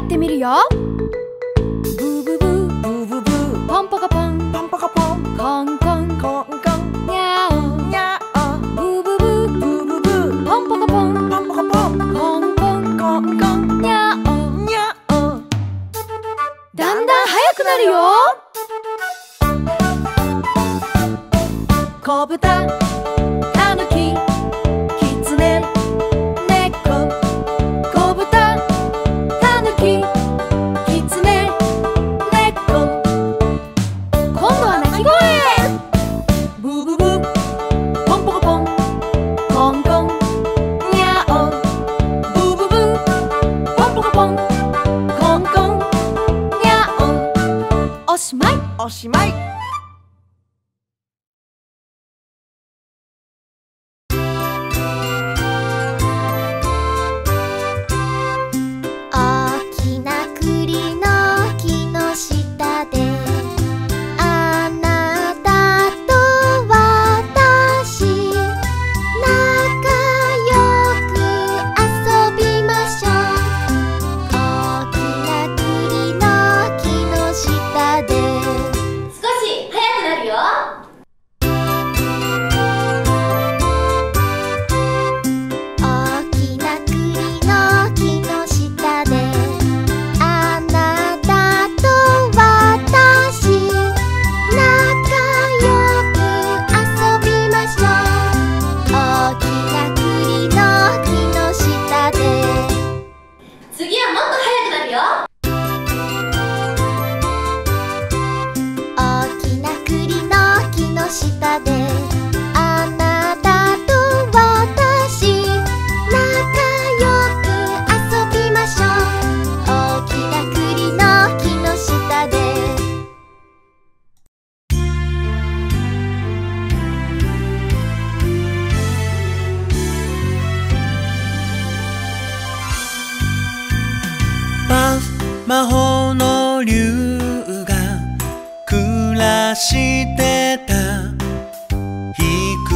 やってみるよ。ブブブブブブポンポコポンポンポコポンコンコンコンコンニャオニャオブブブブブブポンポコポンポンポコポンコンコンコンコンニャオニャオ。だんだん速くなるよ。こぶたおしまい。大きな栗の木の下であなたと私仲良く遊びましょう。大きな栗の木の下で魔法の竜が暮らしてた。低く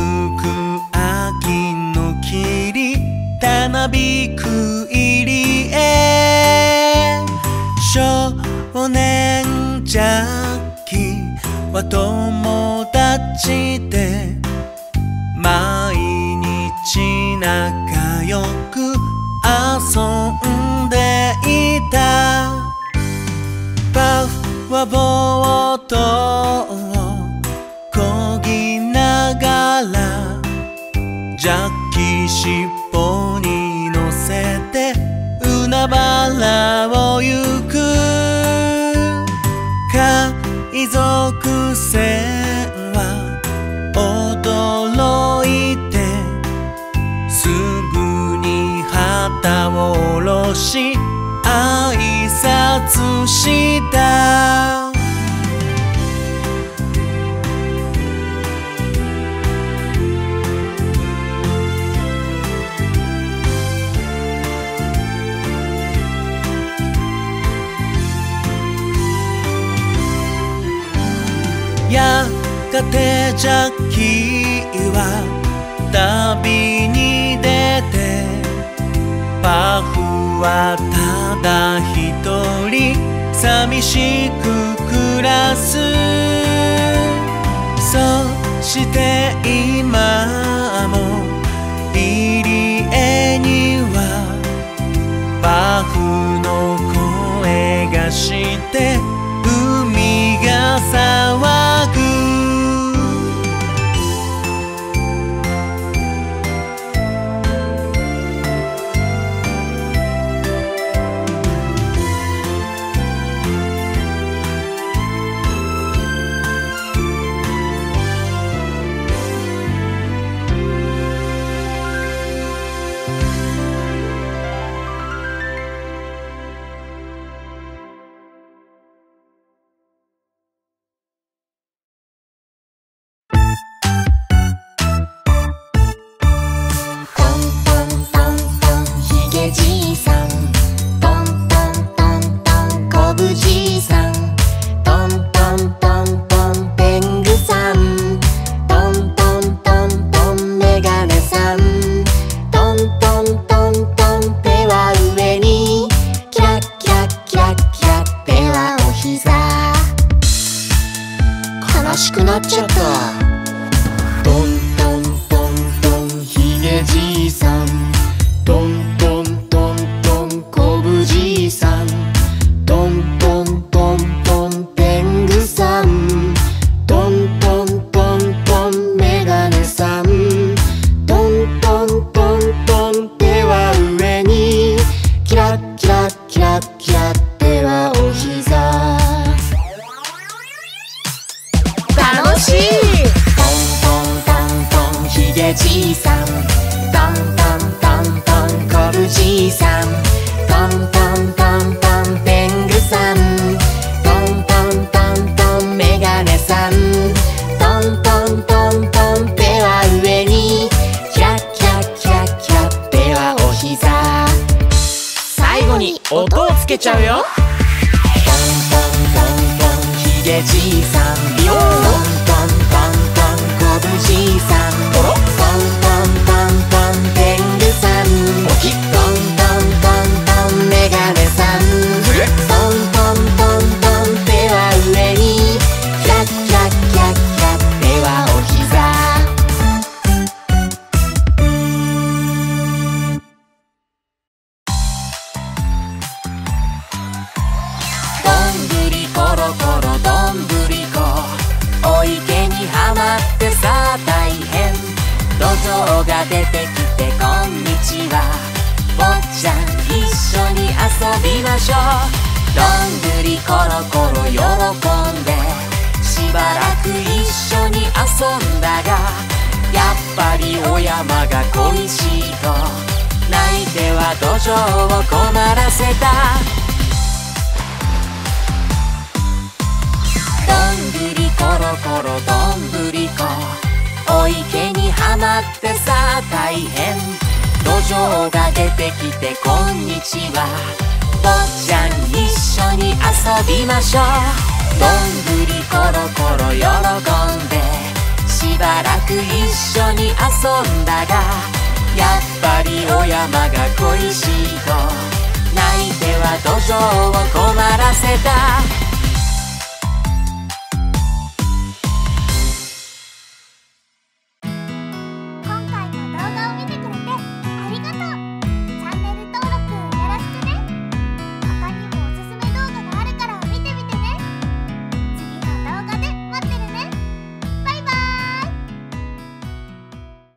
秋の霧たなびく入りへ。少年ジャッキは友達で毎日仲良く遊んでいた。パフはボートをこぎながらジャッキ尻尾に乗せて海原を行く。海賊船は驚いてすぐに旗を下ろし挨拶した。やがてジャッキーは旅に出てパフはただ一人寂しく暮らす。そして今も入り江にはパフの声がして海が騒ぐ。ポンポンポンポンこぶじいさん、ポンポンポンポンペングさん、ポンポンポンポンメガネさん、ポンポンポンポン手は上に、キラキラキラキラ手はお膝、最後に音をつけちゃうよ。ポンポンポンポンひげじいさん、ビヨーン、こぶじいさん、ポンポンポンポンペングさん、ポキッ、ポンポンポンポンメガネさん、ポンポンポンポン手は上に、キラキラキラキラ手はお膝。どんぐりころころどんぶりこ、お池にはまってさあ大変、土壌が出てきてこんにちは、坊ちゃん一緒に遊びましょう。どんぐりころころ喜んでしばらく一緒に遊んだが、やっぱりお山が恋しいと泣いては土壌を困らせた。どんぐりころころどんぶりこ、お池にはまってさあ大変、土壌が出てきてこんにちは、坊ちゃん一緒に遊びましょう。どんぐりころころ喜んでしばらく一緒に遊んだが、やっぱりお山が恋しいと泣いては土壌を困らせた。